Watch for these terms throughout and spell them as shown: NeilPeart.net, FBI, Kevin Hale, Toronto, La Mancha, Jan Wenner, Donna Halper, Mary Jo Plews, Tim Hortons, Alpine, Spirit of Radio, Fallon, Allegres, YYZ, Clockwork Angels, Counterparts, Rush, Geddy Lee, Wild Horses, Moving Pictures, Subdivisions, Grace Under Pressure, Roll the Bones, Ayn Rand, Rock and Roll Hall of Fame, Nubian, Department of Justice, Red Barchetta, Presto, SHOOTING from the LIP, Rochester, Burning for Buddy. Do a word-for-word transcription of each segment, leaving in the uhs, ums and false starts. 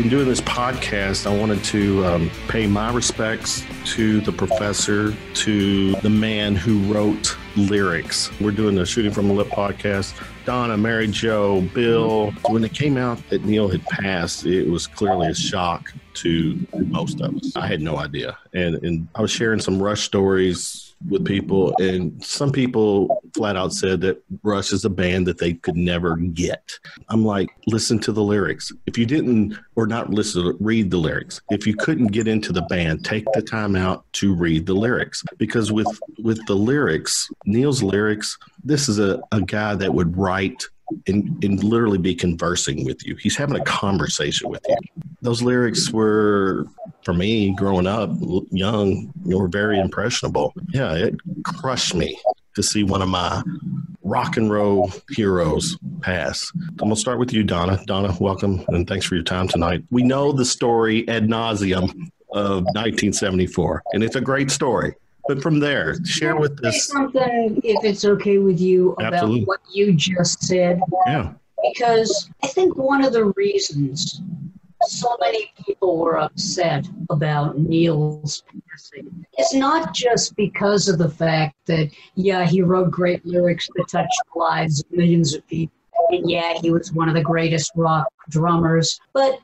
In doing this podcast, I wanted to um, pay my respects to the professor, to the man who wrote lyrics. We're doing the Shooting from the Lip podcast. Donna, Mary Jo, Bill. When it came out that Neil had passed, it was clearly a shock to most of us. I had no idea. And, and I was sharing some Rush stories with people, and some people flat out said that Rush is a band that they could never get. I'm like, listen to the lyrics. If you didn't, or not listen, read the lyrics. If you couldn't get into the band, take the time out to read the lyrics. Because with, with the lyrics, Neil's lyrics, this is a, a guy that would write and, and literally be conversing with you. He's having a conversation with you. Those lyrics were, for me, growing up, young, were very impressionable. Yeah, it crushed me to see one of my rock and roll heroes pass. I'm going to start with you, Donna. Donna, welcome, and thanks for your time tonight. We know the story ad nauseum of nineteen seventy-four, and it's a great story. But from there, share with us. Say something, if it's okay with you, about Absolutely. What you just said. Yeah. Because I think one of the reasons so many people were upset about Neil's passing is not just because of the fact that, yeah, he wrote great lyrics that touched the lives of millions of people, and yeah, he was one of the greatest rock drummers, but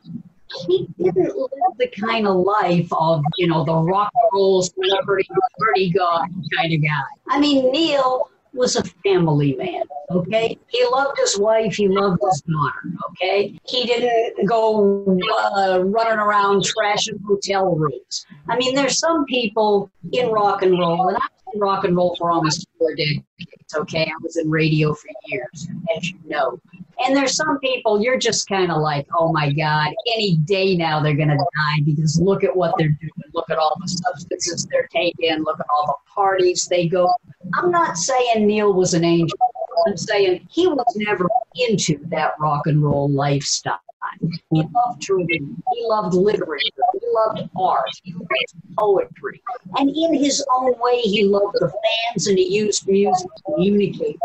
he didn't live the kind of life of, you know, the rock and roll celebrity party god kind of guy. I mean, Neil was a family man, okay? He loved his wife, he loved his daughter, okay? He didn't go uh, running around trashing hotel rooms. I mean, there's some people in rock and roll, and I was in rock and roll for almost four decades, okay? I was in radio for years, as you know. And there's some people, you're just kind of like, oh my God, any day now they're going to die because look at what they're doing. Look at all the substances they're taking. Look at all the parties they go. I'm not saying Neil was an angel. I'm saying he was never into that rock and roll lifestyle. He loved to read. He loved literature. He loved art. He loved poetry. And in his own way, he loved the fans, and he used music to communicate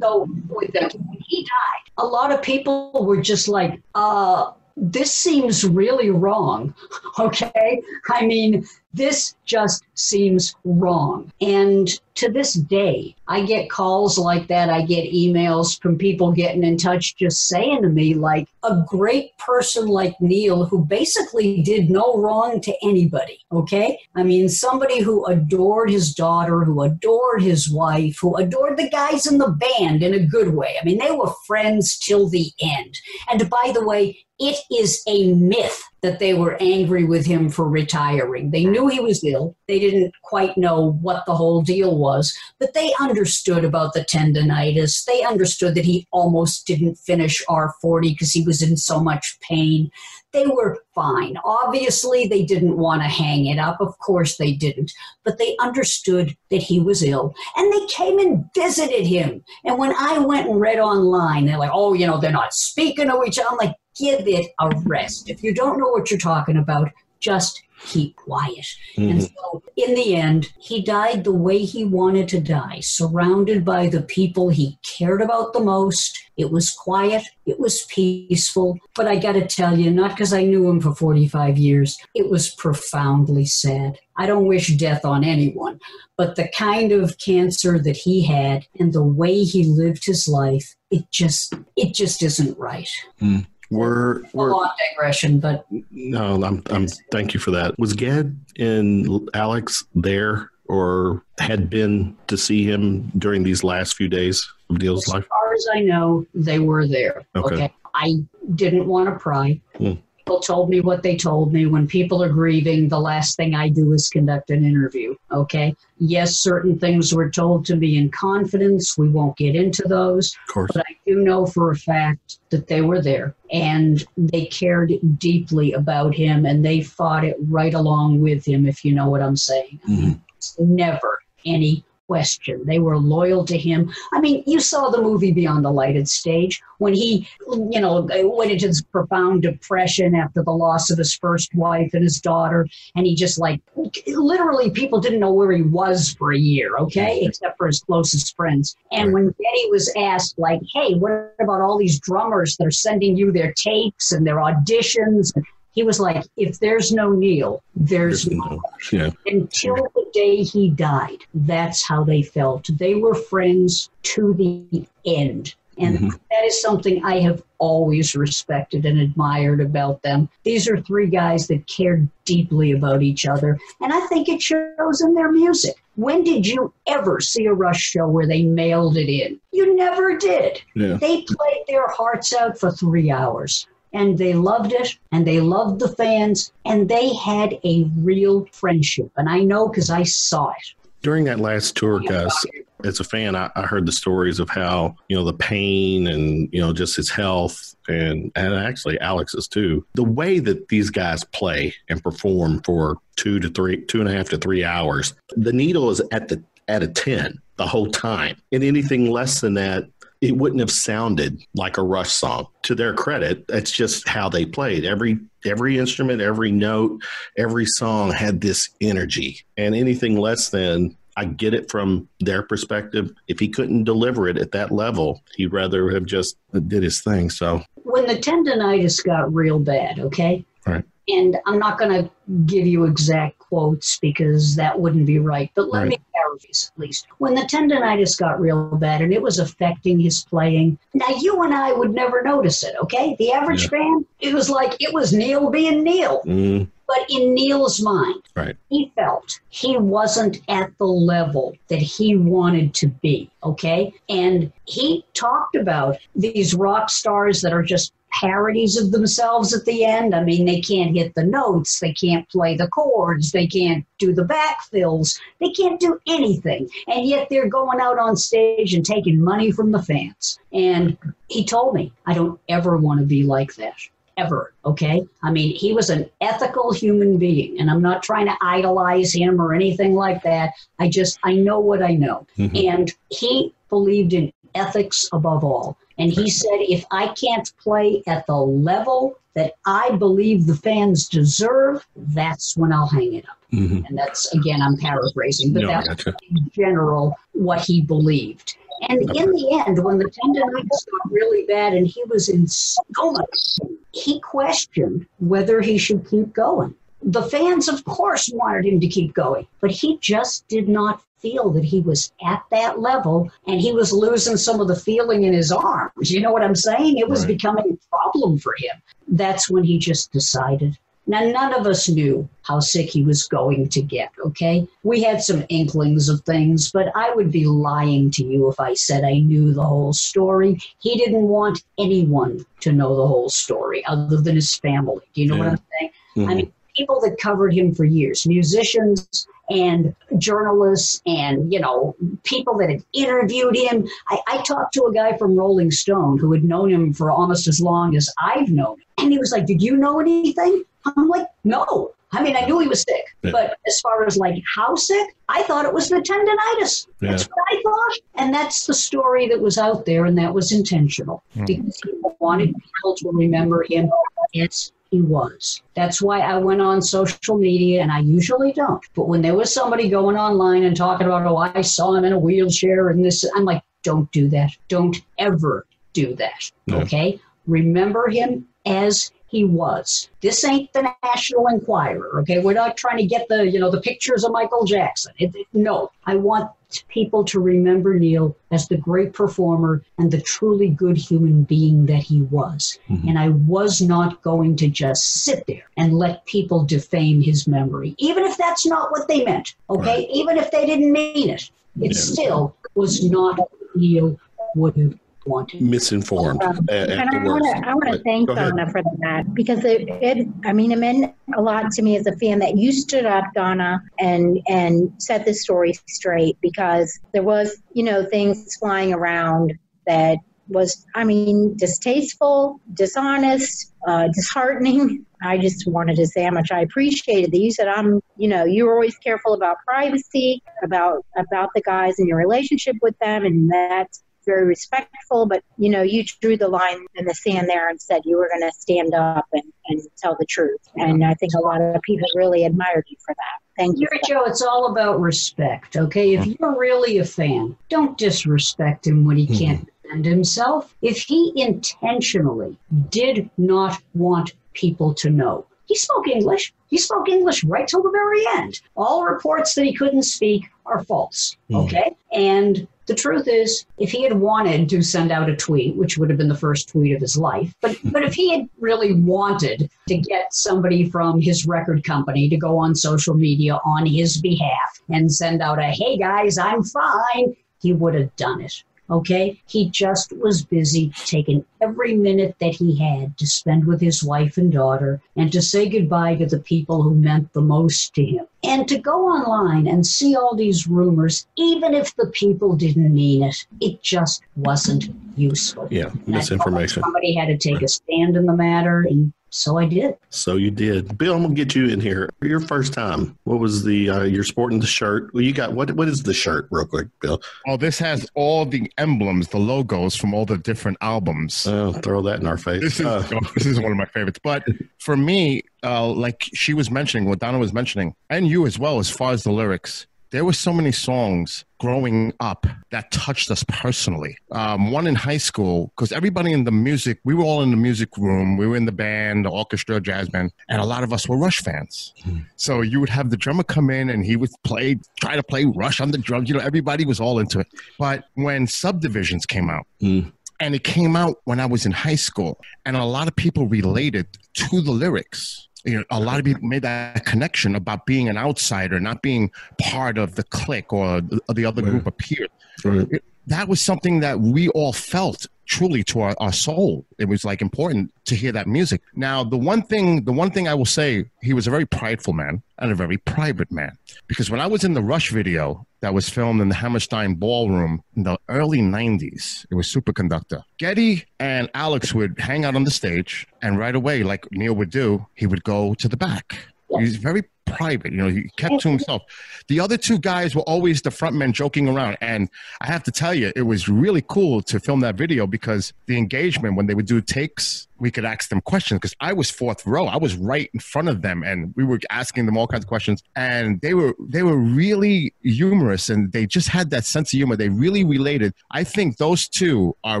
so with them. When he died, a lot of people were just like, uh, this seems really wrong, okay? I mean, this just seems wrong. And to this day, I get calls like that. I get emails from people getting in touch just saying to me, like, a great person like Neil, who basically did no wrong to anybody, okay? I mean, somebody who adored his daughter, who adored his wife, who adored the guys in the band in a good way. I mean, they were friends till the end. And by the way, it is a myth that they were angry with him for retiring. They knew he was ill. They didn't quite know what the whole deal was, but they understood about the tendonitis. They understood that he almost didn't finish R forty because he was in so much pain. They were fine. Obviously, they didn't want to hang it up. Of course they didn't. But they understood that he was ill. And they came and visited him. And when I went and read online, they're like, oh, you know, they're not speaking to each other. I'm like, give it a rest. If you don't know what you're talking about, just keep quiet. Mm-hmm. And so in the end, he died the way he wanted to die, surrounded by the people he cared about the most. It was quiet. It was peaceful. But I got to tell you, not because I knew him for forty-five years, it was profoundly sad. I don't wish death on anyone, but the kind of cancer that he had and the way he lived his life, it just, it just isn't right. Mm. We're, we're, a long digression, but no, I'm. I'm. Thank you for that. Was Ged and Alex there, or had been to see him during these last few days of Neil's life? As far as I know, they were there. Okay, okay? I didn't want to pry. Hmm. People told me what they told me. When people are grieving, the last thing I do is conduct an interview. Okay. Yes, certain things were told to me in confidence. We won't get into those. Of course. But I do know for a fact that they were there and they cared deeply about him and they fought it right along with him, if you know what I'm saying. Mm-hmm. It's never any question. They were loyal to him. I mean, you saw the movie Beyond the Lighted Stage when he, you know, went into this profound depression after the loss of his first wife and his daughter. And he just like, literally people didn't know where he was for a year, okay, except for his closest friends. And when Geddy was asked like, hey, what about all these drummers that are sending you their tapes and their auditions? He was like, if there's no Neil, there's, there's no, yeah. Until the day he died, that's how they felt. They were friends to the end. And mm-hmm. that is something I have always respected and admired about them. These are three guys that cared deeply about each other. And I think it shows in their music. When did you ever see a Rush show where they mailed it in? You never did. Yeah. They played their hearts out for three hours. And they loved it, and they loved the fans, and they had a real friendship. And I know because I saw it. During that last tour, Gus, as a fan, I, I heard the stories of how, you know, the pain and, you know, just his health and, and actually Alex's too. The way that these guys play and perform for two to three, two and a half to three hours, the needle is at the at a ten the whole time. And anything less than that, it wouldn't have sounded like a Rush song. To their credit, that's just how they played. Every every instrument, every note, every song had this energy. And anything less than, I get it from their perspective. If he couldn't deliver it at that level, he'd rather have just did his thing. So when the tendonitis got real bad, okay? All right. And I'm not going to give you exact quotes because that wouldn't be right. But let right. me paraphrase at least. When the tendonitis got real bad and it was affecting his playing, now you and I would never notice it, okay? The average yeah. fan, it was like it was Neil being Neil. Mm. But in Neil's mind, right. he felt he wasn't at the level that he wanted to be, okay? And he talked about these rock stars that are just parodies of themselves at the end. I mean, they can't hit the notes. They can't play the chords. They can't do the backfills. They can't do anything. And yet they're going out on stage and taking money from the fans. And he told me, I don't ever want to be like that. Ever. Okay. I mean, he was an ethical human being, and I'm not trying to idolize him or anything like that. I just, I know what I know. Mm-hmm. And he believed in ethics above all. And he said, if I can't play at the level that I believe the fans deserve, that's when I'll hang it up. Mm-hmm. And that's, again, I'm paraphrasing, but no, that's gotcha. in general what he believed. And okay. in the end, when the tendonitis got really bad and he was in so much, he questioned whether he should keep going. The fans, of course, wanted him to keep going, but he just did not feel that he was at that level, and he was losing some of the feeling in his arms. You know what I'm saying? It was right. becoming a problem for him. That's when he just decided. Now, none of us knew how sick he was going to get, okay? We had some inklings of things, but I would be lying to you if I said I knew the whole story. He didn't want anyone to know the whole story other than his family. Do you know yeah. what I'm saying? Mm-hmm. I mean, people that covered him for years, musicians and journalists and, you know, people that had interviewed him. I, I talked to a guy from Rolling Stone who had known him for almost as long as I've known him. And he was like, did you know anything? I'm like, no. I mean, I knew he was sick. Yeah. But as far as like how sick, I thought it was the tendonitis. Yeah. That's what I thought. And that's the story that was out there. And that was intentional mm. because he wanted people to remember him as he was. That's why I went on social media, and I usually don't. But when there was somebody going online and talking about, oh, I saw him in a wheelchair and this, I'm like, don't do that. Don't ever do that. No. Okay? Remember him as he was. This ain't the National Enquirer. Okay? We're not trying to get the, you know, the pictures of Michael Jackson. It, it, no. I want people to remember Neil as the great performer and the truly good human being that he was. Mm-hmm. And I was not going to just sit there and let people defame his memory, even if that's not what they meant, okay? Right. Even if they didn't mean it, it yeah. still was not what Neil would have wanted. Misinformed. Um, and I want to thank Donna for that, because it, it, I mean, it meant a lot to me as a fan that you stood up, Donna, and and set the story straight, because there was, you know, things flying around that was, I mean, distasteful, dishonest, uh, disheartening. I just wanted to say how much I appreciated that you said, I'm you know, you were always careful about privacy, about about the guys and your relationship with them, and that's very respectful. But, you know, you drew the line in the sand there and said you were going to stand up and, and tell the truth. Yeah. And I think a lot of people really admired you for that. Thank you. Mary Jo, it's all about respect, okay? If you're really a fan, don't disrespect him when he mm-hmm. can't defend himself. If he intentionally did not want people to know, he spoke English. He spoke English right till the very end. All reports that he couldn't speak are false, okay? Mm-hmm. And the truth is, if he had wanted to send out a tweet, which would have been the first tweet of his life, but, but if he had really wanted to get somebody from his record company to go on social media on his behalf and send out a, hey guys, I'm fine, he would have done it. Okay? He just was busy taking every minute that he had to spend with his wife and daughter and to say goodbye to the people who meant the most to him. And to go online and see all these rumors, even if the people didn't mean it, it just wasn't useful. Yeah, misinformation. Somebody had to take a stand in the matter, and so I did. So you did. Bill, I'm going to get you in here. Your first time, what was the, uh, you're sporting the shirt. Well, you got, what? What is the shirt real quick, Bill? Oh, this has all the emblems, the logos from all the different albums. Oh, throw that in our face. This is, uh. oh, this is one of my favorites. But for me, uh, like she was mentioning, what Donna was mentioning, and you as well, as far as the lyrics, there were so many songs growing up that touched us personally. Um, one in high school, because everybody in the music, we were all in the music room. We were in the band, the orchestra, jazz band, and a lot of us were Rush fans. Mm. So you would have the drummer come in and he would play, try to play Rush on the drums. You know, everybody was all into it. But when Subdivisions came out, mm. and it came out when I was in high school, and a lot of people related to the lyrics. You know, a lot of people made that connection about being an outsider, not being part of the clique or the other right. group of peers. Right. It, that was something that we all felt truly to our, our soul. It was like important to hear that music. Now, the one thing, the one thing I will say, he was a very prideful man and a very private man. Because when I was in the Rush video that was filmed in the Hammerstein Ballroom in the early nineties, it was Superconductor. Geddy and Alex would hang out on the stage, and right away, like Neil would do, he would go to the back. He was very private, you know, he kept to himself. The other two guys were always the front men joking around. And I have to tell you, it was really cool to film that video because the engagement, when they would do takes, we could ask them questions because I was fourth row. I was right in front of them and we were asking them all kinds of questions. And they were they were really humorous and they just had that sense of humor. They really related. I think those two are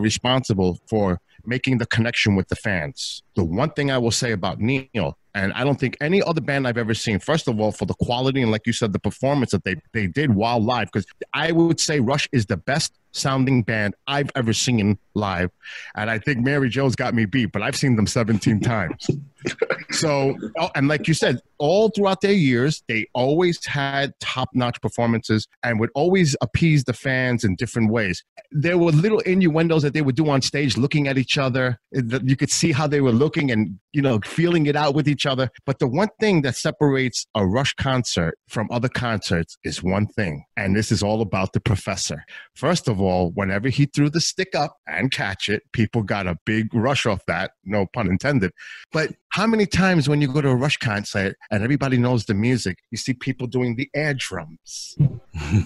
responsible for making the connection with the fans. The one thing I will say about Neil, and I don't think any other band I've ever seen, first of all, for the quality and like you said, the performance that they, they did while live, because I would say Rush is the best sounding band I've ever seen live. And I think Mary Jo's got me beat, but I've seen them seventeen times. So, and like you said, all throughout their years, they always had top-notch performances and would always appease the fans in different ways. There were little innuendos that they would do on stage, looking at each other. You could see how they were looking and, you know, feeling it out with each other. But the one thing that separates a Rush concert from other concerts is one thing, and this is all about the professor. First of all, whenever he threw the stick up and catch it, people got a big rush off that, no pun intended. But how many times when you go to a Rush concert and everybody knows the music, you see people doing the air drums?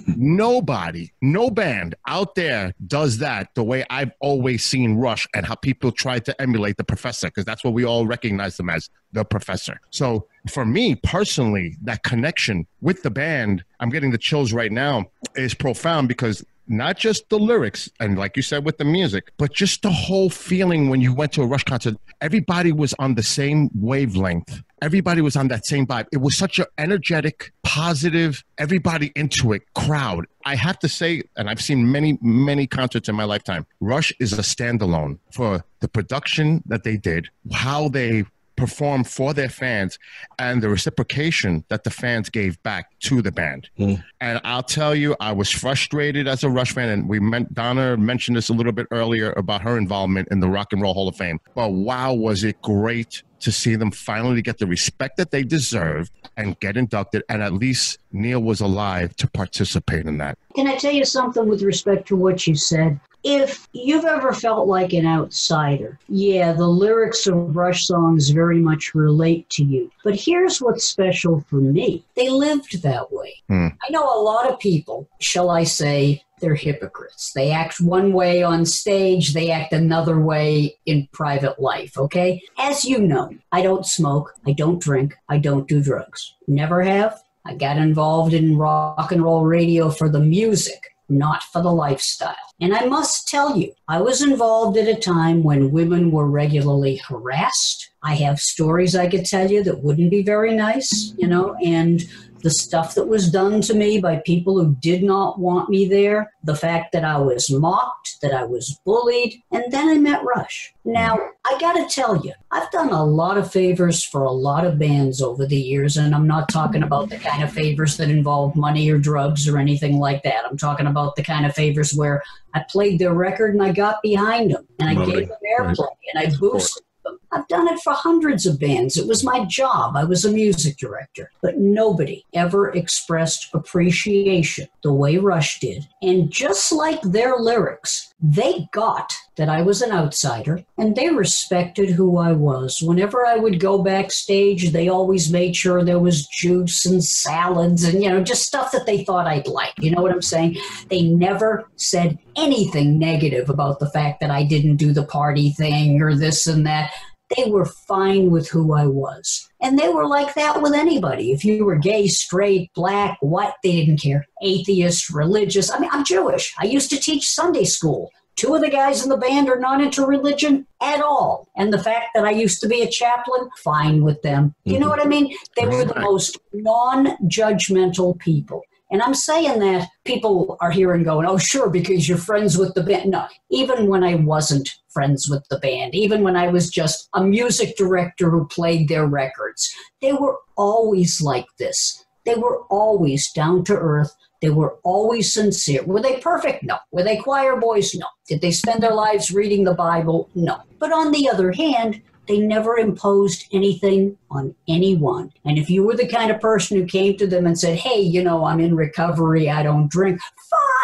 Nobody, no band out there does that the way I've always seen Rush and how people try to emulate the professor, because that's what we all recognize them as, the professor. So for me personally, that connection with the band, I'm getting the chills right now, is profound because not just the lyrics and like you said with the music, but just the whole feeling when you went to a Rush concert, everybody was on the same wavelength. Everybody was on that same vibe. It was such an energetic, positive, everybody into it crowd. I have to say, and I've seen many, many concerts in my lifetime, Rush is a standalone for the production that they did, how they perform for their fans, and the reciprocation that the fans gave back to the band. Mm. And I'll tell you, I was frustrated as a Rush fan, and we meant, Donna mentioned this a little bit earlier about her involvement in the Rock and Roll Hall of Fame. But wow, was it great to see them finally get the respect that they deserved and get inducted, and at least Neil was alive to participate in that. Can I tell you something with respect to what you said? If you've ever felt like an outsider, yeah, the lyrics of Rush songs very much relate to you. But here's what's special for me. They lived that way. Mm. I know a lot of people, shall I say, they're hypocrites. They act one way on stage. They act another way in private life, okay? As you know, I don't smoke. I don't drink. I don't do drugs. Never have. I got involved in rock and roll radio for the music, not for the lifestyle. And I must tell you, I was involved at a time when women were regularly harassed. I have stories I could tell you that wouldn't be very nice, you know, and the stuff that was done to me by people who did not want me there, the fact that I was mocked, that I was bullied, and then I met Rush. Now, I gotta tell you, I've done a lot of favors for a lot of bands over the years, and I'm not talking about the kind of favors that involve money or drugs or anything like that. I'm talking about the kind of favors where I played their record and I got behind them, and I really? gave them airplay, right. and I boosted them. I've done it for hundreds of bands. It was my job. I was a music director. But nobody ever expressed appreciation the way Rush did. And just like their lyrics, they got that I was an outsider, and they respected who I was. Whenever I would go backstage, they always made sure there was juice and salads and, you know, just stuff that they thought I'd like. You know what I'm saying? They never said anything negative about the fact that I didn't do the party thing or this and that. They were fine with who I was. And they were like that with anybody. If you were gay, straight, black, white, they didn't care. Atheist, religious. I mean, I'm Jewish. I used to teach Sunday school. Two of the guys in the band are not into religion at all. And the fact that I used to be a chaplain, fine with them. You mm-hmm. know what I mean? They were the most non-judgmental people. And I'm saying that people are here and going, oh, sure, because you're friends with the band. No, even when I wasn't friends with the band, even when I was just a music director who played their records, they were always like this. They were always down to earth. They were always sincere. Were they perfect? No. Were they choir boys? No. Did they spend their lives reading the Bible? No. But on the other hand, they never imposed anything on anyone. And if you were the kind of person who came to them and said, hey, you know, I'm in recovery, I don't drink,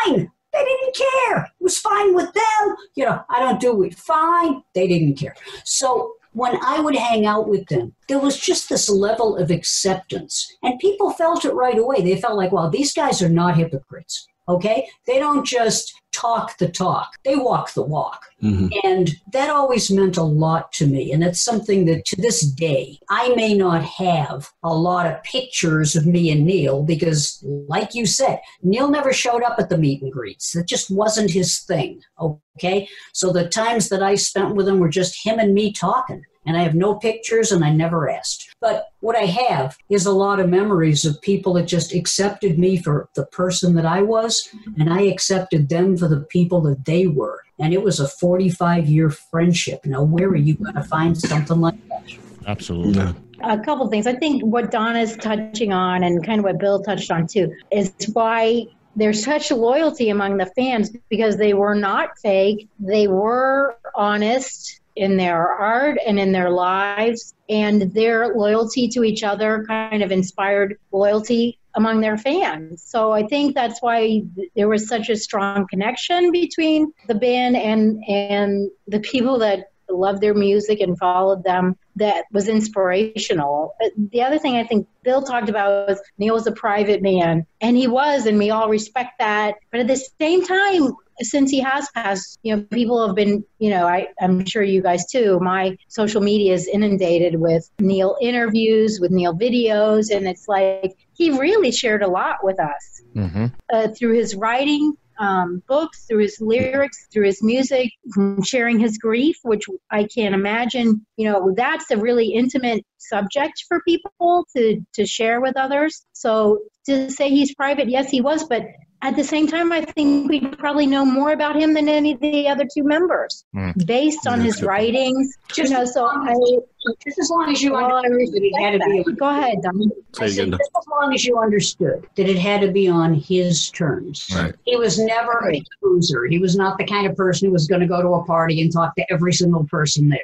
fine. They didn't care. It was fine with them. You know, I don't do it. Fine. They didn't care. So when I would hang out with them, there was just this level of acceptance. And people felt it right away. They felt like, well, these guys are not hypocrites. Okay? They don't just talk the talk. They walk the walk. Mm-hmm. And that always meant a lot to me. And that's something that to this day, I may not have a lot of pictures of me and Neil because, like you said, Neil never showed up at the meet and greets. That just wasn't his thing. Okay? So the times that I spent with him were just him and me talking. And I have no pictures and I never asked. But what I have is a lot of memories of people that just accepted me for the person that I was, and I accepted them for the people that they were. And it was a forty-five year friendship. Now, where are you going to find something like that? Absolutely. Yeah. A couple of things. I think what Donna's touching on and kind of what Bill touched on too is why there's such loyalty among the fans, because they were not fake. They were honest in their art and in their lives, and their loyalty to each other kind of inspired loyalty among their fans. So I think that's why there was such a strong connection between the band and and the people that loved their music and followed them. That was inspirational. The other thing I think Bill talked about was Neil was a private man, and he was, and we all respect that. But at the same time, since he has passed, you know, people have been, you know, I, I'm sure you guys too, my social media is inundated with Neil interviews, with Neil videos, and it's like he really shared a lot with us mm-hmm. uh, through his writing, um, books, through his lyrics, through his music, sharing his grief, which I can't imagine, you know, that's a really intimate subject for people to, to share with others. So to say he's private, yes, he was, but at the same time, I think we probably know more about him than any of the other two members, mm. based on his writings. Just, you know, so I, just as long as you well, understood that it had to be on. Go ahead, Donna. I said, just as long as you understood that it had to be on his terms. Right. He was never right. a loser. He was not the kind of person who was going to go to a party and talk to every single person there.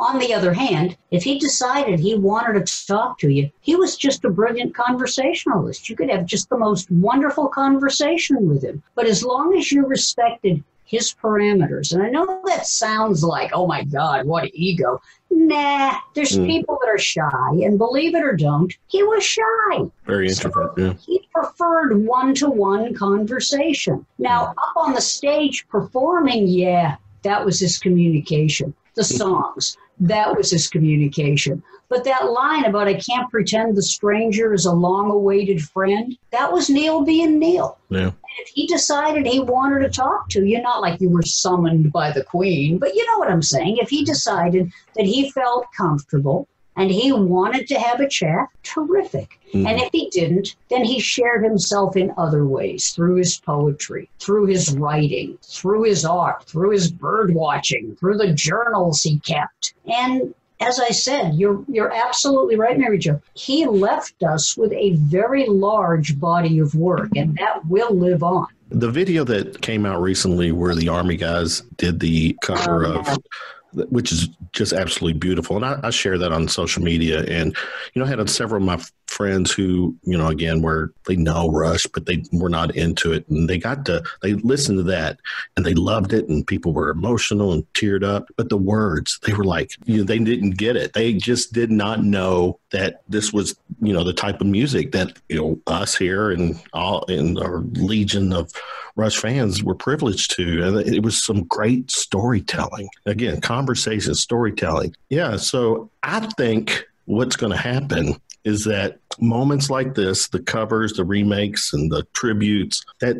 On the other hand, if he decided he wanted to talk to you, he was just a brilliant conversationalist. You could have just the most wonderful conversation with him. But as long as you respected his parameters. And I know that sounds like, oh my God, what ego. Nah, there's mm. people that are shy, and believe it or don't, he was shy. Very introvert, so yeah. He preferred one-to-one conversation. Now, mm. up on the stage performing, yeah, that was his communication. The songs, that was his communication. But that line about, I can't pretend the stranger is a long-awaited friend, that was Neil being Neil. Yeah. If he decided he wanted to talk to you, not like you were summoned by the Queen, but you know what I'm saying. If he decided that he felt comfortable and he wanted to have a chat, terrific. Mm. And if he didn't, then he shared himself in other ways, through his poetry, through his writing, through his art, through his bird watching, through the journals he kept. And as I said, you're you're absolutely right, Mary Jo. He left us with a very large body of work, and that will live on. The video that came out recently where the Army guys did the cover oh, yeah. of, which is just absolutely beautiful. And I, I share that on social media. And, you know, I had several of my friends who, you know, again, were, they know Rush, but they were not into it. And they got to, they listened to that and they loved it. And people were emotional and teared up. But the words, they were like, you know, they didn't get it. They just did not know that this was, you know, the type of music that, you know, us here and all in our legion of Rush fans were privileged to. And it was some great storytelling. Again, conversation, storytelling. Yeah. So I think what's going to happen is that moments like this, the covers, the remakes, and the tributes, that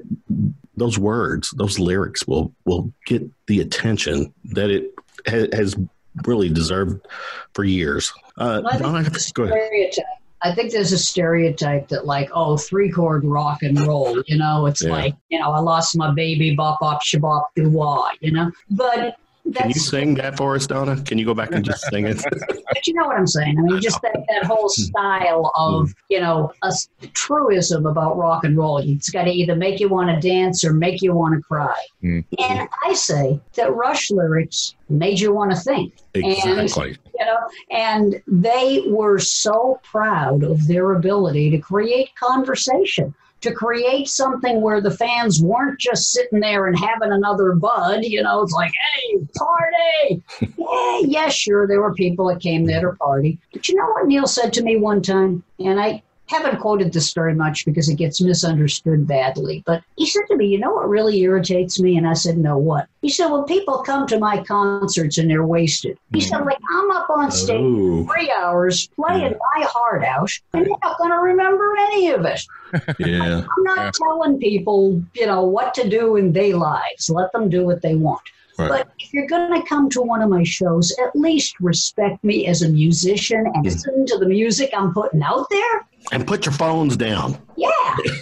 those words, those lyrics will, will get the attention that it ha- has really deserved for years. Uh, well, I, think I, have to, go ahead. I think there's a stereotype that like, oh, three-chord rock and roll, you know, it's yeah. like, you know, I lost my baby, bop, bop, shabop, doo wah, you know, but That's, Can you sing that for us, Donna? Can you go back and just sing it? But you know what I'm saying. I mean, just that, that whole style of, you know, a truism about rock and roll. It's got to either make you want to dance or make you want to cry. Mm-hmm. And I say that Rush lyrics made you want to think. Exactly. And, you know, and they were so proud of their ability to create conversation, to create something where the fans weren't just sitting there and having another bud, you know, it's like, hey, party. yeah, yeah, sure, there were people that came there to party. But you know what Neil said to me one time? And I haven't quoted this very much because it gets misunderstood badly. But he said to me, you know what really irritates me? And I said, no, what? He said, when people come to my concerts and they're wasted. He said, like, I'm up on stage oh. for three hours playing yeah. my heart out, and they're not going to remember any of it. yeah. I'm not yeah. telling people, you know, what to do in their lives. Let them do what they want. Right. But if you're going to come to one of my shows, at least respect me as a musician and mm. listen to the music I'm putting out there. And put your phones down. Yeah.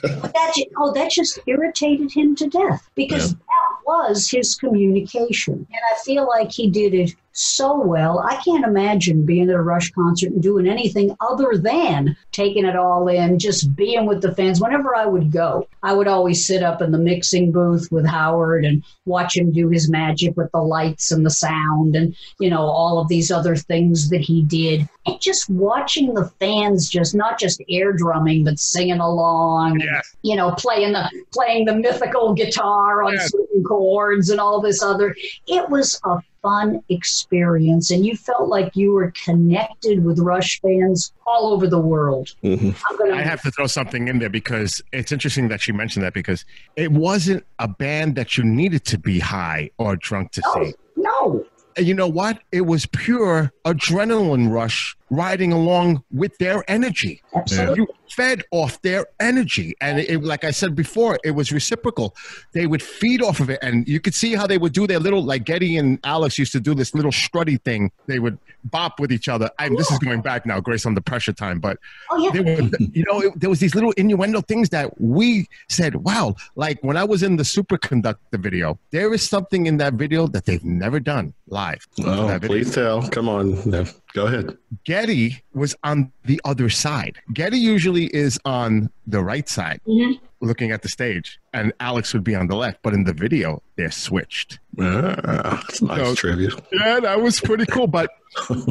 that, oh, that just irritated him to death because yeah. that was his communication. And I feel like he did it so well. I can't imagine being at a Rush concert and doing anything other than taking it all in, just being with the fans. Whenever I would go, I would always sit up in the mixing booth with Howard and watch him do his magic with the lights and the sound and, you know, all of these other things that he did. And just watching the fans just not just air drumming, but singing along, yeah. and, you know, playing the playing the mythical guitar on yeah. certain chords and all this other. It was a fun experience, and you felt like you were connected with Rush fans all over the world. Mm-hmm. I'm gonna- I have to throw something in there because it's interesting that you mentioned that because it wasn't a band that you needed to be high or drunk to no, see. No. You know what? It was pure adrenaline rush riding along with their energy. Absolutely. You fed off their energy. And it, it, like I said before, it was reciprocal. They would feed off of it. And you could see how they would do their little, like Geddy and Alex used to do this little strutty thing. They would bop with each other. I mean, yeah. This is going back now, Grace Under Pressure time. But, oh, yeah. they were, you know, it, there was these little innuendo things that we said, wow, like when I was in the Superconductor video, there is something in that video that they've never done live. Oh, please tell. Come on. No. Go ahead. Geddy was on the other side. Geddy usually is on the right side mm-hmm. looking at the stage, and Alex would be on the left. But in the video, they're switched. Ah, that's nice so, trivia. Yeah, that was pretty cool. But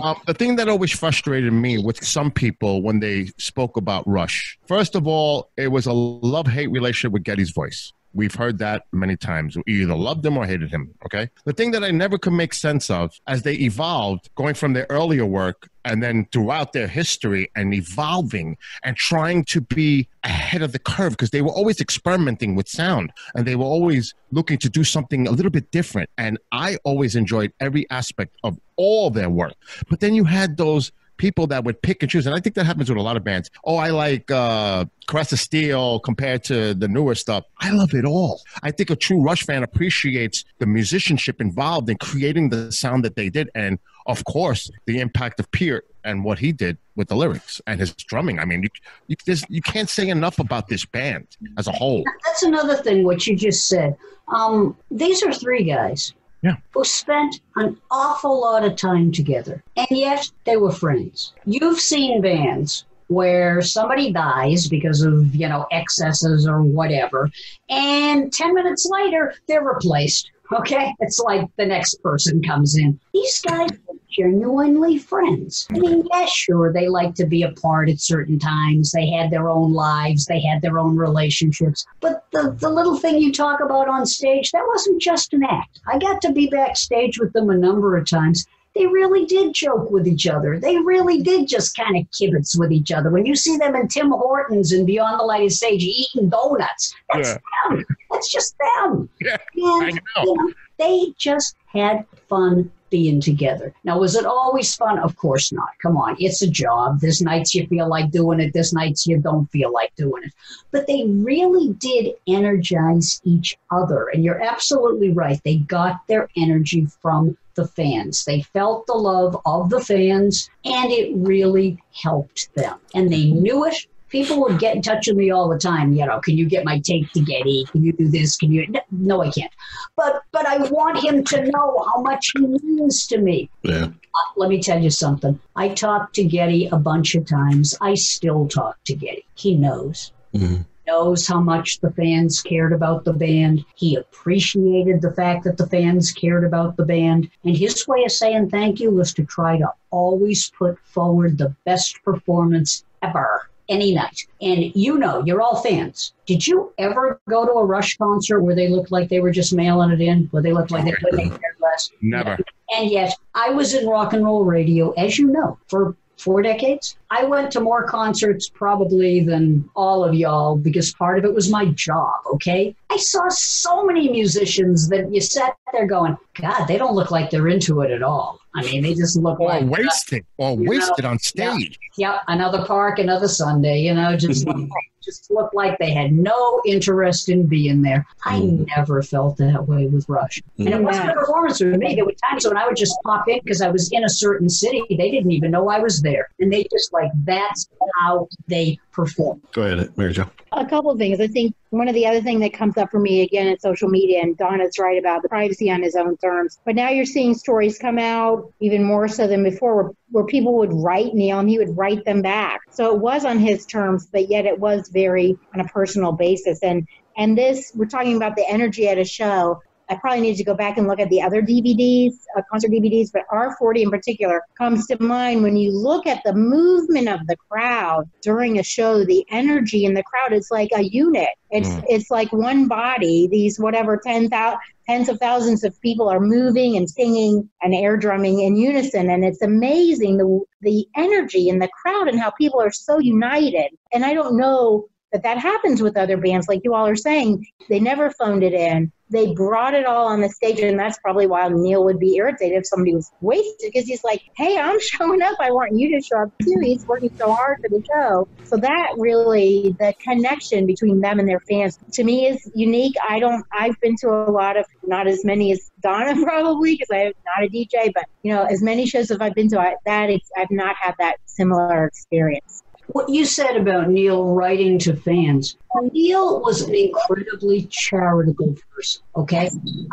um, the thing that always frustrated me with some people when they spoke about Rush, first of all, it was a love-hate relationship with Geddy's voice. We've heard that many times. We either loved him or hated him, okay? The thing that I never could make sense of as they evolved, going from their earlier work and then throughout their history and evolving and trying to be ahead of the curve, because they were always experimenting with sound and they were always looking to do something a little bit different. And I always enjoyed every aspect of all their work. But then you had those people that would pick and choose. And I think that happens with a lot of bands. Oh, I like uh, Caress of Steel compared to the newer stuff. I love it all. I think a true Rush fan appreciates the musicianship involved in creating the sound that they did. And of course, the impact of Peart and what he did with the lyrics and his drumming. I mean, you, you, this, you can't say enough about this band as a whole. That's another thing, what you just said. Um, these are three guys. Yeah. Who spent an awful lot of time together, and yet they were friends. You've seen bands where somebody dies because of, you know, excesses or whatever, and ten minutes later, they're replaced, okay? It's like the next person comes in. These guys are genuinely friends. I mean, yeah, sure, they like to be apart at certain times. They had their own lives. They had their own relationships. But the, the little thing you talk about on stage, that wasn't just an act. I got to be backstage with them a number of times. They really did joke with each other. They really did just kind of kibitz with each other. When you see them in Tim Hortons and Beyond the Lighted Stage eating donuts, that's yeah. them. That's just them. Yeah, and, I know. You know, they just had fun being together. Now, was it always fun? Of course not. Come on. It's a job. There's nights you feel like doing it. There's nights you don't feel like doing it. But they really did energize each other. And you're absolutely right. They got their energy from the fans. They felt the love of the fans, and it really helped them. And they knew it. People would get in touch with me all the time. You know, can you get my tape to Geddy? Can you do this? Can you? No, I can't. But but I want him to know how much he means to me. Yeah. Uh, let me tell you something. I talked to Geddy a bunch of times. I still talk to Geddy. He knows. Mm-hmm. Knows how much the fans cared about the band. He appreciated the fact that the fans cared about the band. And his way of saying thank you was to try to always put forward the best performance ever, any night. And you know, you're all fans. Did you ever go to a Rush concert where they looked like they were just mailing it in, where they looked like they couldn't care less? Never. And yet, I was in rock and roll radio, as you know, for four decades. I went to more concerts probably than all of y'all because part of it was my job, okay? I saw so many musicians that you sat there going, God, they don't look like they're into it at all. I mean, they just look or like... wasted. Or you know, wasted on stage. Yeah, yeah, another park, another Sunday, you know, just look like, just looked like they had no interest in being there. I mm. never felt that way with Rush. Mm. And it wasn't a performance for me. There were times when I would just pop in because I was in a certain city. They didn't even know I was there. And they just like, that's how they perform. Go ahead, Mary Jo. A couple of things. I think one of the other thing that comes up for me, again, at social media, and Donna's right about the privacy on his own terms. But now you're seeing stories come out even more so than before where, where people would write Neil and he would write them back. So it was on his terms, but yet it was very on a personal basis. And, and this, we're talking about the energy at a show. I probably need to go back and look at the other D V Ds, uh, concert D V Ds, but R forty in particular comes to mind when you look at the movement of the crowd during a show, the energy in the crowd. It's like a unit. It's mm. it's like one body. These whatever ten thousand, tens of thousands of people are moving and singing and air drumming in unison. And it's amazing the the energy in the crowd and how people are so united. And I don't know that that happens with other bands. Like you all are saying, they never phoned it in. They brought it all on the stage, and that's probably why Neil would be irritated if somebody was wasted, because he's like, hey, I'm showing up. I want you to show up too. He's working so hard for the show. So that really, the connection between them and their fans, to me, is unique. I don't, I've been to a lot of, not as many as Donna probably, because I'm not a D J, but, you know, as many shows as I've been to, I, that is, I've not had that similar experience. What you said about Neil writing to fans, Neil was an incredibly charitable person, okay?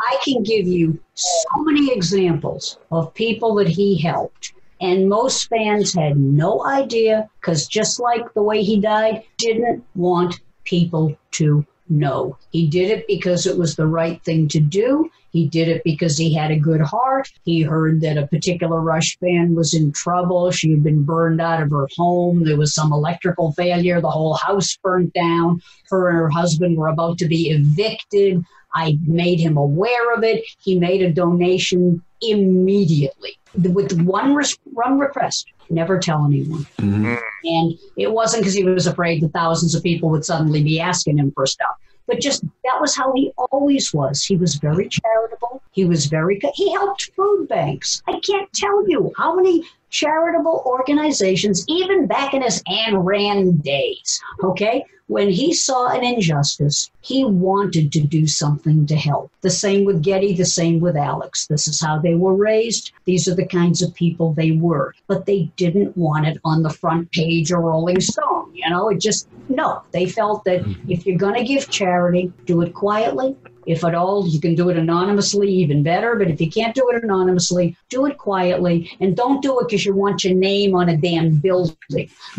I can give you so many examples of people that he helped, and most fans had no idea, because just like the way he died, didn't want people to know. He did it because it was the right thing to do. He did it because he had a good heart. He heard that a particular Rush fan was in trouble. She had been burned out of her home. There was some electrical failure. The whole house burnt down. Her and her husband were about to be evicted. I made him aware of it. He made a donation immediately with one, res- one request, never tell anyone. Mm-hmm. And it wasn't because he was afraid that thousands of people would suddenly be asking him for stuff. But just that was how he always was. He was very charitable. He was very good. He helped food banks. I can't tell you how many charitable organizations, even back in his Ayn Rand days, okay, when he saw an injustice, he wanted to do something to help. The same with Geddy, the same with Alex. This is how they were raised. These are the kinds of people they were. But they didn't want it on the front page of Rolling Stone. You know, it just, no. They felt that if you're going to give charity, do it quietly. If at all, you can do it anonymously, even better. But if you can't do it anonymously, do it quietly. And don't do it because you want your name on a damn building.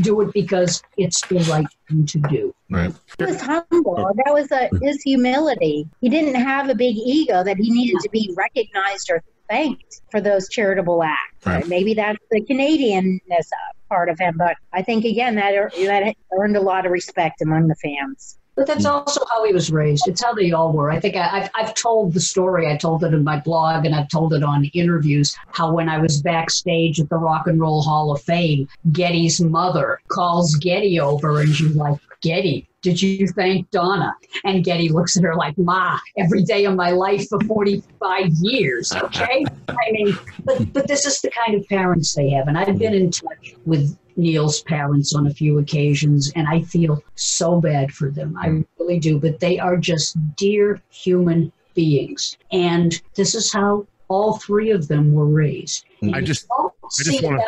Do it because it's the right thing to do. Right. He was humble. That was a, his humility. He didn't have a big ego that he needed to be recognized or thanked for those charitable acts. Right. Maybe that's the Canadian-ness part of him. But I think, again, that, that earned a lot of respect among the fans. But that's also how he was raised. It's how they all were. I think I, I've I've told the story. I told it in my blog, and I've told it on interviews, how when I was backstage at the Rock and Roll Hall of Fame, Geddy's mother calls Geddy over, and she's like, Geddy, did you thank Donna? And Geddy looks at her like, Ma, every day of my life for forty-five years, okay? I mean, but, but this is the kind of parents they have. And I've been in touch with Neil's parents on a few occasions, and I feel so bad for them. I really do. But they are just dear human beings. And this is how all three of them were raised. I just, I just want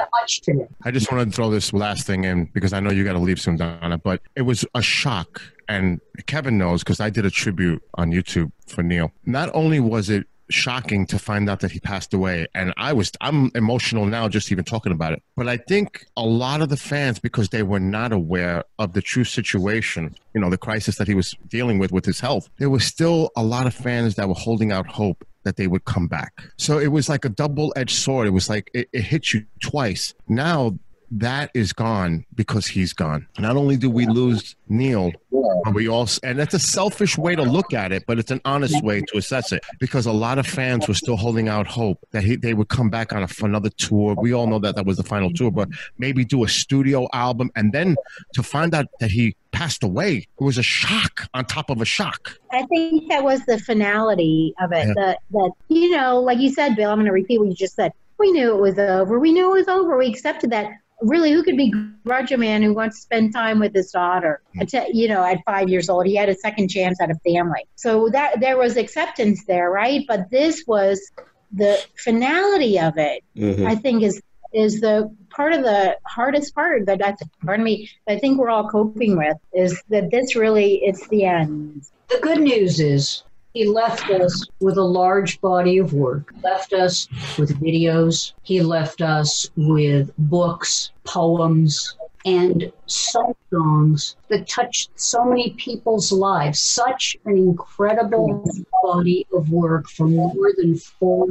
to, I just want to throw this last thing in because I know you got to leave soon, Donna, but it was a shock. And Kevin knows because I did a tribute on YouTube for Neil. Not only was it shocking to find out that he passed away, and I was, I'm emotional now just even talking about it, but I think a lot of the fans, because they were not aware of the true situation, you know, the crisis that he was dealing with with his health, there was still a lot of fans that were holding out hope that they would come back. So it was like a double-edged sword. It was like it, it hit you twice. Now that is gone because he's gone. Not only do we lose Neil, but we also, and that's a selfish way to look at it, but it's an honest way to assess it because a lot of fans were still holding out hope that he, they would come back on a, for another tour. We all know that that was the final tour, but maybe do a studio album. And then to find out that he passed away, it was a shock on top of a shock. I think that was the finality of it. Yeah. That, that, you know, like you said, Bill, I'm going to repeat what you just said. We knew it was over. We knew it was over. We accepted that. Really, who could begrudge a man who wants to spend time with his daughter? You know, at five years old, he had a second chance at a family. So that there was acceptance there, right? But this was the finality of it, mm-hmm. I think, is is the part of the hardest part that I, pardon me, I think we're all coping with, is that this really, it's the end. The good news is he left us with a large body of work, he left us with videos. He left us with books, poems, and some songs that touched so many people's lives. Such an incredible body of work for more than four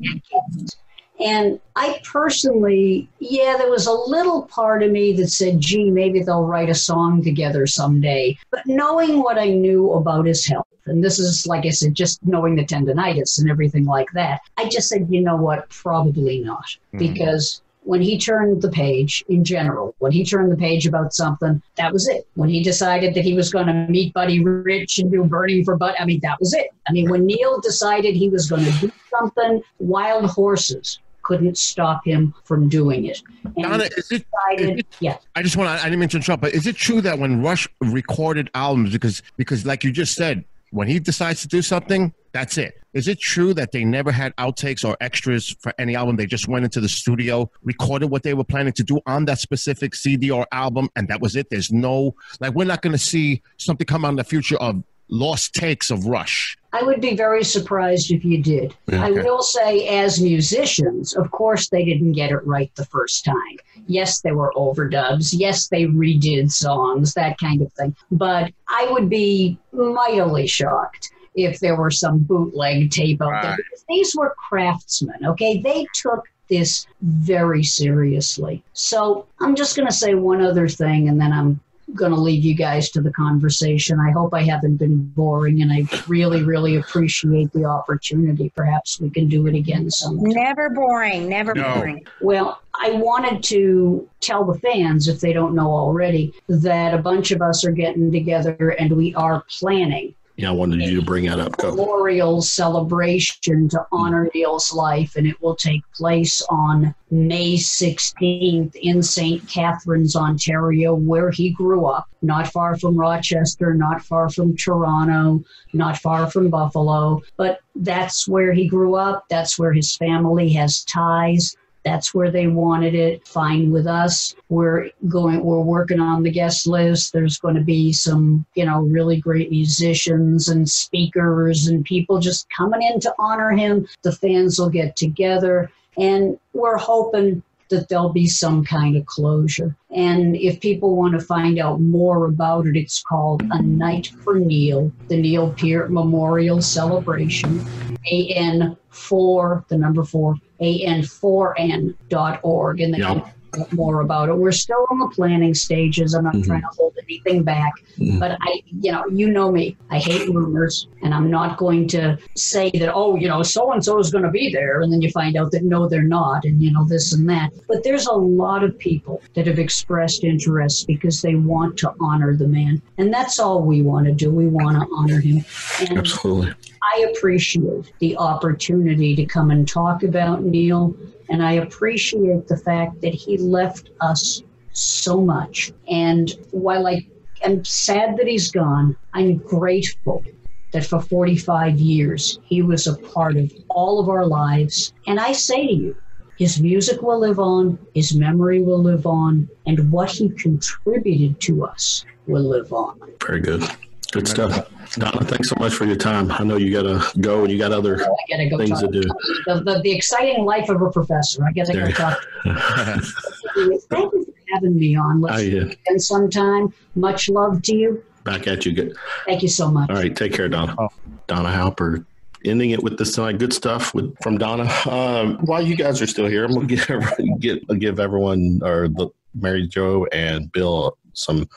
decades. And I personally, yeah, there was a little part of me that said, gee, maybe they'll write a song together someday. But knowing what I knew about his health, and this is, like I said, just knowing the tendonitis and everything like that, I just said, you know what, probably not. Mm-hmm. Because when he turned the page in general, when he turned the page about something, that was it. When he decided that he was going to meet Buddy Rich and do Burning for Buddy, I mean, that was it. I mean, when Neil decided he was going to do something, Wild Horses couldn't stop him from doing it. And Donna, is it, decided, is it, yeah. I just want to, I didn't mean to interrupt, but is it true that when Rush recorded albums, because because like you just said, when he decides to do something, that's it. Is it true that they never had outtakes or extras for any album? They just went into the studio, recorded what they were planning to do on that specific C D or album, and that was it? There's no, like, we're not going to see something come out in the future of lost takes of Rush. I would be very surprised if you did. Okay. I will say, as musicians, of course, they didn't get it right the first time. Yes, there were overdubs. Yes, they redid songs, that kind of thing. But I would be mightily shocked if there were some bootleg tape out there. Because these were craftsmen, okay? They took this very seriously. So I'm just going to say one other thing, and then I'm going to leave you guys to the conversation. I hope I haven't been boring, and I really, really appreciate the opportunity. Perhaps we can do it again sometime. Never boring, never no. boring. Well, I wanted to tell the fans, if they don't know already, that a bunch of us are getting together and we are planning. Yeah, I wanted you to bring that up. Go. Memorial celebration to honor Neil's life, and it will take place on May sixteenth in Saint Catherine's, Ontario, where he grew up, not far from Rochester, not far from Toronto, not far from Buffalo, but that's where he grew up. That's where his family has ties. That's where they wanted it. Fine with us. We're going, we're working on the guest list. There's going to be some, you know, really great musicians and speakers and people just coming in to honor him. The fans will get together, and we're hoping that there'll be some kind of closure. And if people want to find out more about it, it's called A Night for Neil, the Neil Peart Memorial Celebration, A N four, the number four, A N four N dot org. And they yep. can find out more about it. We're still on the planning stages. I'm not mm-hmm. trying to hold anything back, mm-hmm. but I, you know, you know me, I hate rumors, and I'm not going to say that, oh, you know, so-and-so is going to be there. And then you find out that, no, they're not. And you know, this and that, but there's a lot of people that have expressed interest because they want to honor the man. And that's all we want to do. We want to honor him. And absolutely. I appreciate the opportunity to come and talk about Neil, and I appreciate the fact that he left us so much. And while I am sad that he's gone, I'm grateful that for forty-five years, he was a part of all of our lives. And I say to you, his music will live on, his memory will live on, and what he contributed to us will live on. Very good. Good stuff. Donna, thanks so much for your time. I know you got to go and you got other oh, go things to do. The, the, the exciting life of a professor. I got to go talk. Thank you for having me on. Let's spend oh, yeah. sometime. Much love to you. Back at you. Good. Thank you so much. All right. Take care, Donna. Oh. Donna Halper. Ending it with this tonight. Good stuff with, from Donna. Um, while you guys are still here, I'm going to get, give everyone or the Mary Jo and Bill some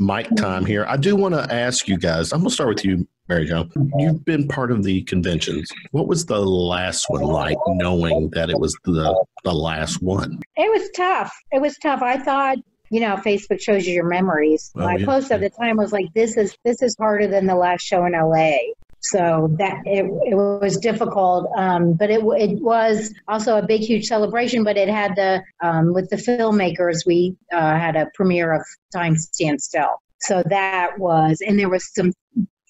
mic time here. I do want to ask you guys, I'm going to start with you, Mary Jo. You've been part of the conventions. What was the last one like, knowing that it was the, the last one? It was tough. It was tough. I thought, you know, Facebook shows you your memories. Oh, My yeah. post at the time was like, this is, this is harder than the last show in L A. So that it, it was difficult, um, but it, it was also a big, huge celebration, but it had the, um, with the filmmakers, we uh, had a premiere of Time Stand Still. So that was, and there was some,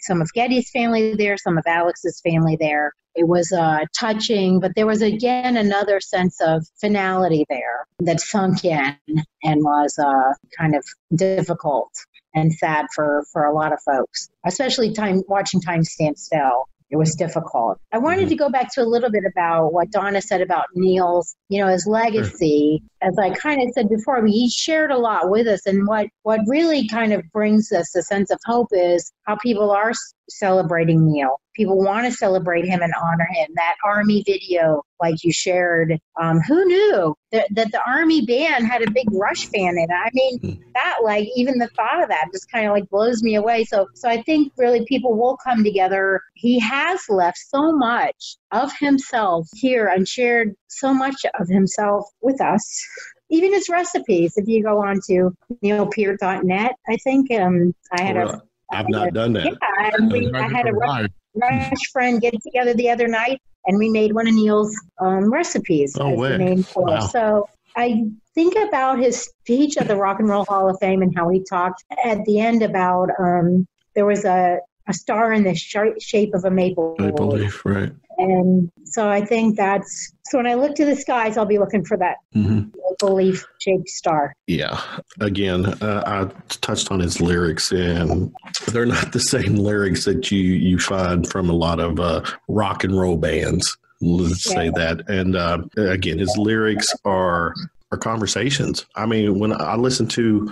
some of Geddy's family there, some of Alex's family there. It was uh, touching, but there was, again, another sense of finality there that sunk in and was uh, kind of difficult and sad for, for a lot of folks, especially time watching Time Stand Still. It was difficult. I wanted to go back to a little bit about what Donna said about Neil's, you know, his legacy. As I kind of said before, I mean, he shared a lot with us. And what, what really kind of brings us a sense of hope is how people are celebrating Neil. People want to celebrate him and honor him. That Army video, like you shared, um, who knew that, that the Army band had a big Rush fan in it? I mean, that, like, even the thought of that just kind of like blows me away. So, so I think really people will come together. He has left so much of himself here and shared so much of himself with us. Even his recipes, if you go on to Neil Peart dot net, I think um, I had well, a... I've not a, done that. Yeah, and we, I had a Rush, Rush friend get together the other night, and we made one of Neil's um, recipes. Oh, wow. Wow. So I think about his speech at the Rock and Roll Hall of Fame and how he talked at the end about um, there was a, a star in the sh- shape of a maple leaf. Maple leaf, right. And so I think that's, so when I look to the skies, I'll be looking for that mm-hmm. maple leaf-shaped star. Yeah. Again, uh, I touched on his lyrics, and they're not the same lyrics that you, you find from a lot of uh, rock and roll bands, let's yeah. say that. And uh, again, his lyrics are, are conversations. I mean, when I listen to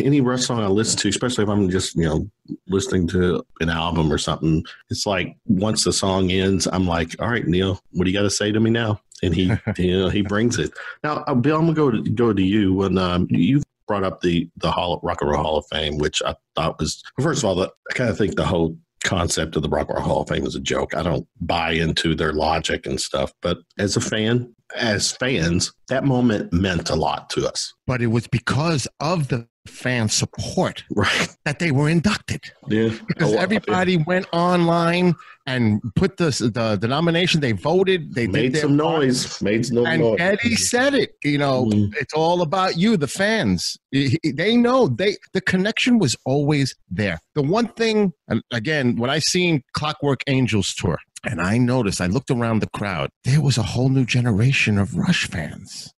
any Rush song I listen to, especially if I'm just, you know, listening to an album or something, it's like once the song ends, I'm like, all right, Neil, what do you got to say to me now? And he, you know, he brings it. Now, Bill, I'm going to go to you. When um, you brought up the, the Hall of, Rock and Roll Hall of Fame, which I thought was, first of all, the, I kind of think the whole concept of the Rock and Roll Hall of Fame is a joke. I don't buy into their logic and stuff. But as a fan, as fans, that moment meant a lot to us. But it was because of the fan support, right, that they were inducted. Yeah, because everybody yeah. went online and put the, the the nomination. They voted. They made did some noise. Made some and noise. And Eddie said it. You know, mm. it's all about you, the fans. They know. They the connection was always there. The one thing, and again, when I seen Clockwork Angels tour, and I noticed, I looked around the crowd. There was a whole new generation of Rush fans.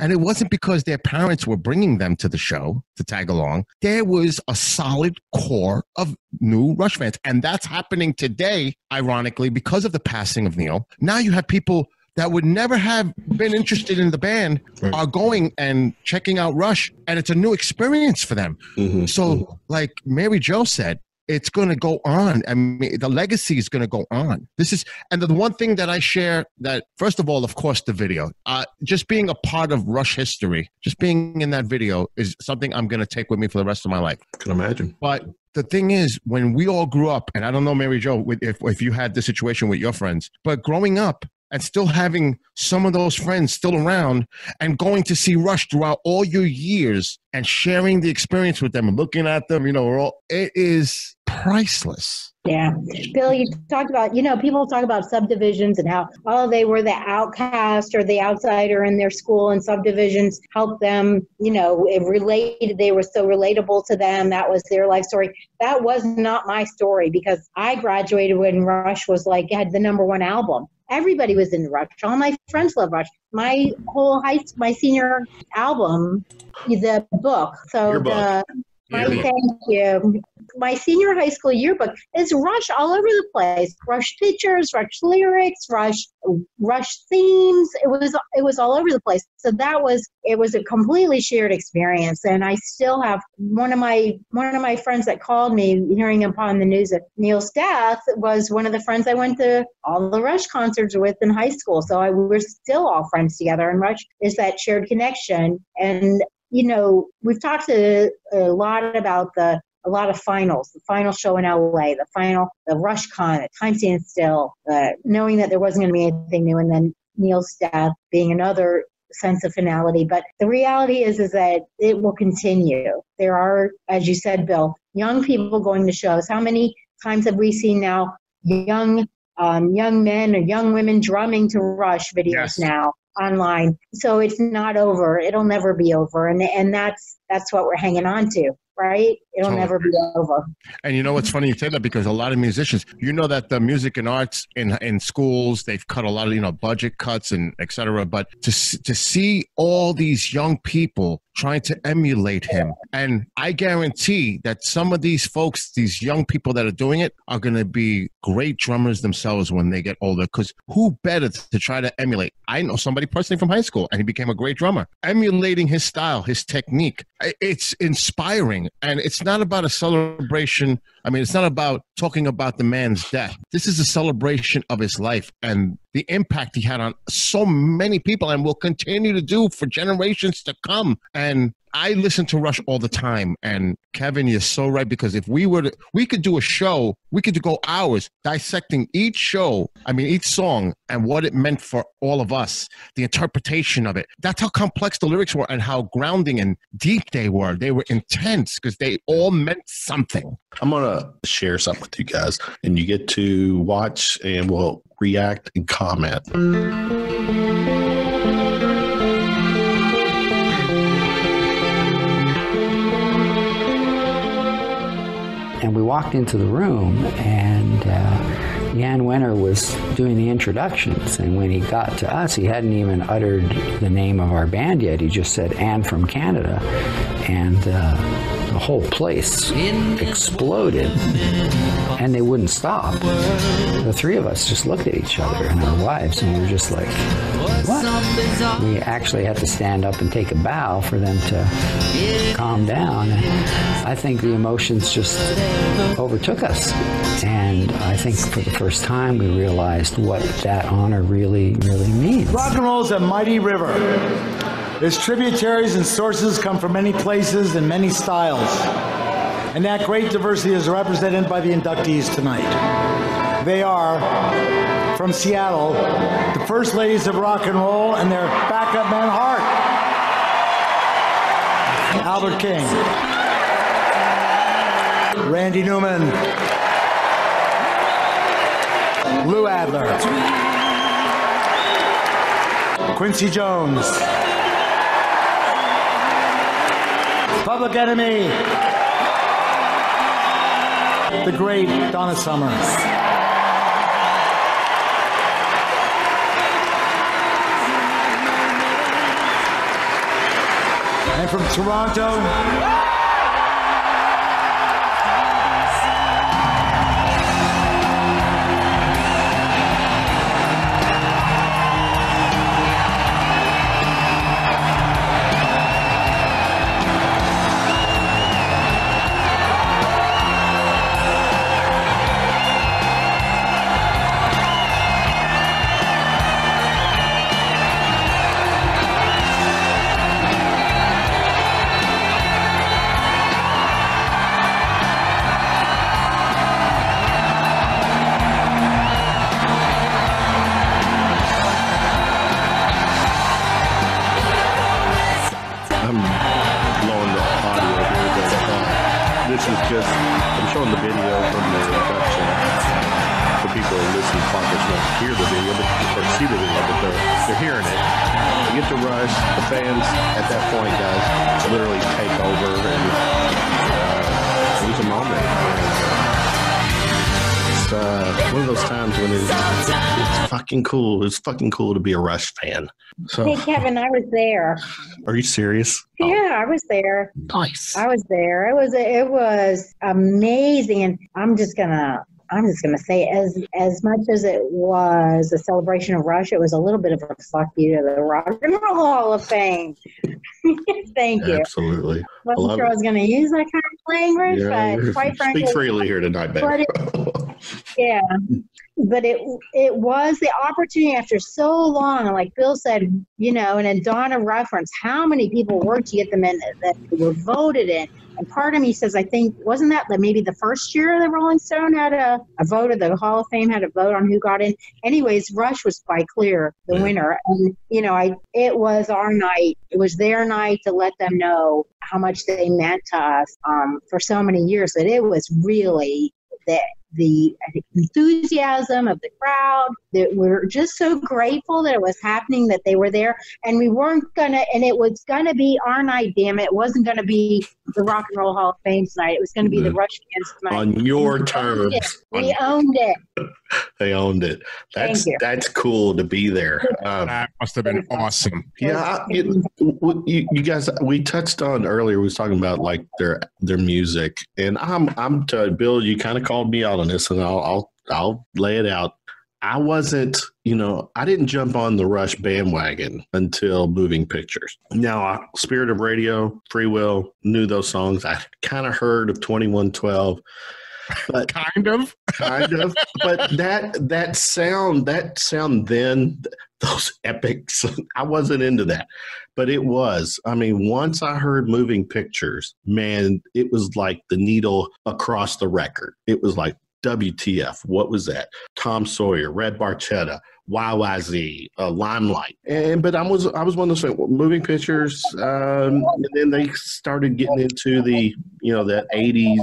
And it wasn't because their parents were bringing them to the show to tag along. There was a solid core of new Rush fans. And that's happening today, ironically, because of the passing of Neil. Now you have people that would never have been interested in the band right. are going and checking out Rush. And it's a new experience for them. Mm-hmm. So like Mary Jo said, it's going to go on. I mean, the legacy is going to go on. This is, and the one thing that I share that, first of all, of course, the video, uh, just being a part of Rush history, just being in that video is something I'm going to take with me for the rest of my life. I can imagine. But the thing is, when we all grew up, and I don't know, Mary Jo, if, if you had this situation with your friends, but growing up and still having some of those friends still around and going to see Rush throughout all your years and sharing the experience with them and looking at them, you know, we're all, it is priceless. Yeah. Bill, you talked about, you know, people talk about Subdivisions and how, oh, they were the outcast or the outsider in their school, and Subdivisions helped them, you know, it related. They were so relatable to them. That was their life story. That was not my story, because I graduated when Rush was like, had the number one album. Everybody was in Rush. All my friends loved Rush. My whole high, my senior album, the book. So Your book. The, My, thank you. My senior high school yearbook is Rush all over the place. Rush pictures, Rush lyrics, Rush Rush themes. It was it was all over the place. So that was it was a completely shared experience. And I still have one of my one of my friends that called me hearing upon the news of Neil's death was one of the friends I went to all the Rush concerts with in high school. So I, we're still all friends together. And Rush is that shared connection. And you know, we've talked a, a lot about the a lot of finals, the final show in L A, the final, the Rush Con, Time Stands Still, uh, knowing that there wasn't going to be anything new, and then Neil's death being another sense of finality. But the reality is, is that it will continue. There are, as you said, Bill, young people going to shows. How many times have we seen now young, um, young men or young women drumming to Rush videos yes. now? Online. So it's not over. It'll never be over. And and that's that's what we're hanging on to, right? It'll totally. Never be over. And you know what's funny you say that, because a lot of musicians, you know that the music and arts in in schools, they've cut a lot of, you know, budget cuts and et cetera. But to to see all these young people trying to emulate him. And I guarantee that some of these folks, these young people that are doing it, are going to be great drummers themselves when they get older, because who better to try to emulate? I know somebody personally from high school, and he became a great drummer, emulating his style, his technique. It's inspiring, and it's not about a celebration. I mean, it's not about talking about the man's death. This is a celebration of his life and the impact he had on so many people and will continue to do for generations to come. And I listen to Rush all the time. And Kevin, you're so right, because if we were to, we could do a show, we could go hours dissecting each show, I mean, each song and what it meant for all of us, the interpretation of it. That's how complex the lyrics were and how grounding and deep they were. They were intense because they all meant something. I'm going to share something with you guys, and you get to watch and we'll react and comment. And we walked into the room, and uh, Jan Wenner was doing the introductions. And when he got to us, he hadn't even uttered the name of our band yet. He just said, "Anne from Canada." And uh, the whole place exploded, and they wouldn't stop. The three of us just looked at each other and our wives, and we were just like, what? We actually had to stand up and take a bow for them to calm down. And I think the emotions just overtook us. And I think for the first time we realized what that honor really, really means. Rock and roll is a mighty river. Its tributaries and sources come from many places and many styles. And that great diversity is represented by the inductees tonight. They are, from Seattle, the First Ladies of Rock and Roll, and their backup man, Hart. Albert King. Randy Newman. Lou Adler. Quincy Jones. Public Enemy, the great Donna Summer. And from Toronto, cool. It's fucking cool to be a Rush fan. So, hey, Kevin, I was there. Are you serious? Yeah, I was there. Nice. I was there. It was it was amazing, and I'm just gonna I'm just gonna say, as as much as it was a celebration of Rush, it was a little bit of a fuck you to the Rock and Roll Hall of Fame. Thank you. Absolutely. Wasn't sure it. I was gonna use that kind of language, yeah, but quite frankly, speak freely here tonight, baby. Yeah. But it it was the opportunity after so long, and like Bill said, you know, and then Donna referenced how many people worked to get them in that were voted in. And part of me says, I think, wasn't that maybe the first year the Rolling Stone had a, a vote, or the Hall of Fame had a vote on who got in? Anyways, Rush was by clear the winner. And, you know, I it was our night. It was their night to let them know how much they meant to us um, for so many years. But it was really the the enthusiasm of the crowd, that we're just so grateful that it was happening, that they were there, and we weren't gonna, and it was gonna be our night, damn it. It wasn't gonna be the Rock and Roll Hall of Fame tonight. It was gonna be mm-hmm. the Rush fans tonight. On your terms. We owned it. We owned it. They owned it. That's that's cool to be there. Um, that must have been awesome. Yeah, it, you, you guys, we touched on earlier, we was talking about like their their music, and I'm I'm to Bill, you kind of called me out on this, and I'll, I'll I'll lay it out. I wasn't, you know, I didn't jump on the Rush bandwagon until Moving Pictures. Now, I, Spirit of Radio, Free Will, knew those songs. I kind of heard of twenty-one twelve. But kind of, kind of, but that that sound, that sound then, those epics, I wasn't into that, but it was. I mean, once I heard Moving Pictures, man, it was like the needle across the record. It was like, W T F, what was that? Tom Sawyer, Red Barchetta, Y Y Z, uh, Limelight. And but I was I was one of those Moving Pictures, um, and then they started getting into the, you know, that eighties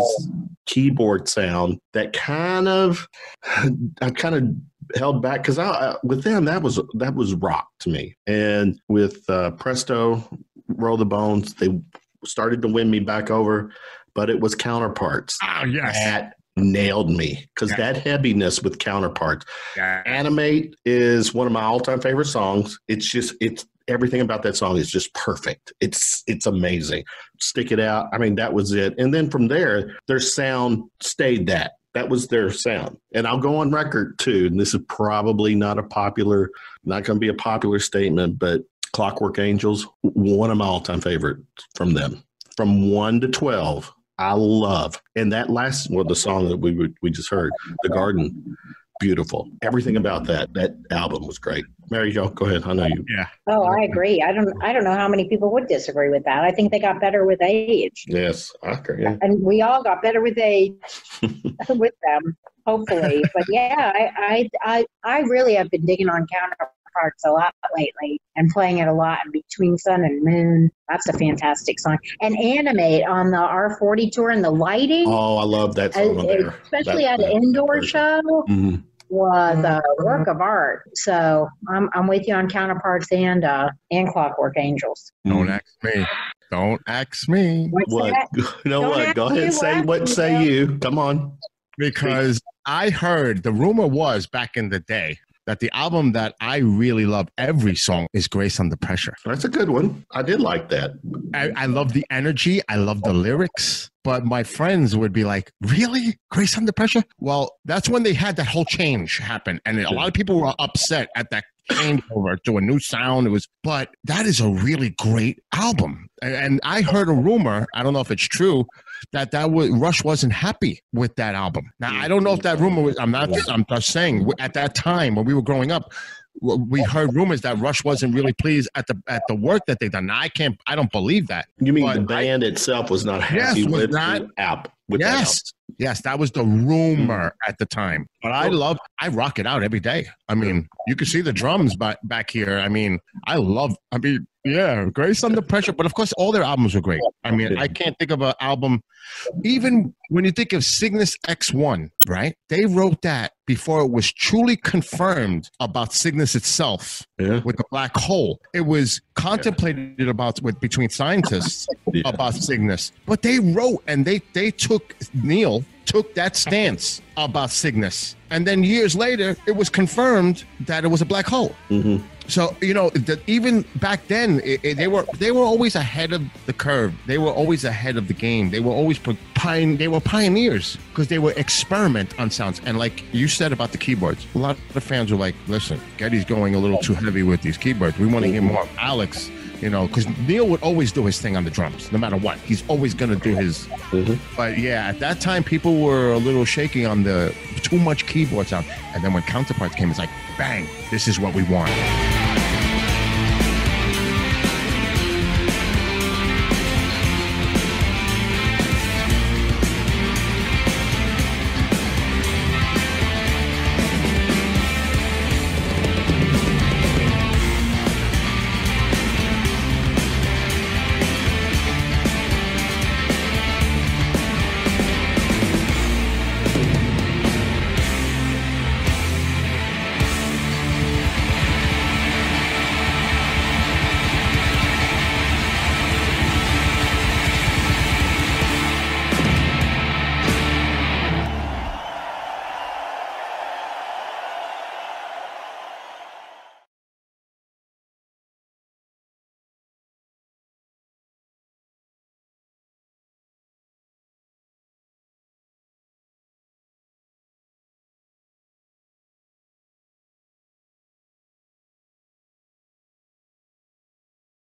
keyboard sound that kind of I kind of held back, because I, I with them that was that was rock to me. And with uh, Presto, Roll the Bones, they started to win me back over, but it was Counterparts. Oh yes. At, nailed me, because yeah. that heaviness with Counterparts. Yeah. Animate is one of my all-time favorite songs. It's just it's everything about that song is just perfect. It's it's amazing. Stick It Out. I mean, that was it. And then from there, their sound stayed that. That was their sound. And I'll go on record too, and this is probably not a popular, not going to be a popular statement, but Clockwork Angels, one of my all-time favorites from them. From one to twelve, I love. And that last, well, the song that we we just heard, The Garden, beautiful. Everything about that, that album was great. Mary Jo, go ahead. I know you. Yeah. Oh, I agree. I don't I don't know how many people would disagree with that. I think they got better with age. Yes. Okay, yeah. And we all got better with age with them, hopefully. But yeah, I, I, I, I really have been digging on Counterparts a lot lately and playing it a lot in Between Sun and Moon. That's a fantastic song. And Animate on the R forty tour and the lighting. Oh, I love that song on there. Especially that, at an indoor show. Mm-hmm. Was a work of art. So I'm I'm with you on Counterparts and uh, and Clockwork Angels. Don't ask me. Don't ask me. What's what? You know what? Go ahead. Say what? what say you. Come on. Because I heard the rumor was back in the day that the album that I really love every song is Grace Under Pressure. That's a good one. I did like that. I, I love the energy. I love the lyrics. But my friends would be like, really? Grace Under Pressure? Well, that's when they had that whole change happen. And a lot of people were upset at that changeover to a new sound. It was, but that is a really great album. And, and I heard a rumor, I don't know if it's true, that that was, Rush wasn't happy with that album. Now, I don't know if that rumor was, I'm not, I'm just saying, at that time when we were growing up, we heard rumors that Rush wasn't really pleased at the at the work that they done. Now, I can't, I don't believe that. You mean the band I, itself was not happy yes, with not, the app? With yes, that yes, that was the rumor at the time. But I love, I rock it out every day. I mean, you can see the drums back back here. I mean, I love. I mean, yeah, Grace Under Pressure. But of course, all their albums were great. I mean, I can't think of an album. Even when you think of Cygnus X one, right? They wrote that before it was truly confirmed about Cygnus itself yeah. with the black hole. It was contemplated yeah. about with between scientists yeah. about Cygnus, but they wrote and they they took Neil took that stance about Cygnus, and then years later it was confirmed that it was a black hole. Mm-hmm. So you know that even back then it, it, they were they were always ahead of the curve. They were always ahead of the game. They were always pioneer. They were pioneers because they were experiment on sounds. And like you said about the keyboards, a lot of the fans were like, "Listen, Geddy's going a little too heavy with these keyboards. We want to hear more, Alex." You know, because Neil would always do his thing on the drums, no matter what. He's always going to do his. Mm-hmm. But yeah, at that time, people were a little shaky on the too much keyboard sound. And then when Counterparts came, it's like, bang, this is what we want.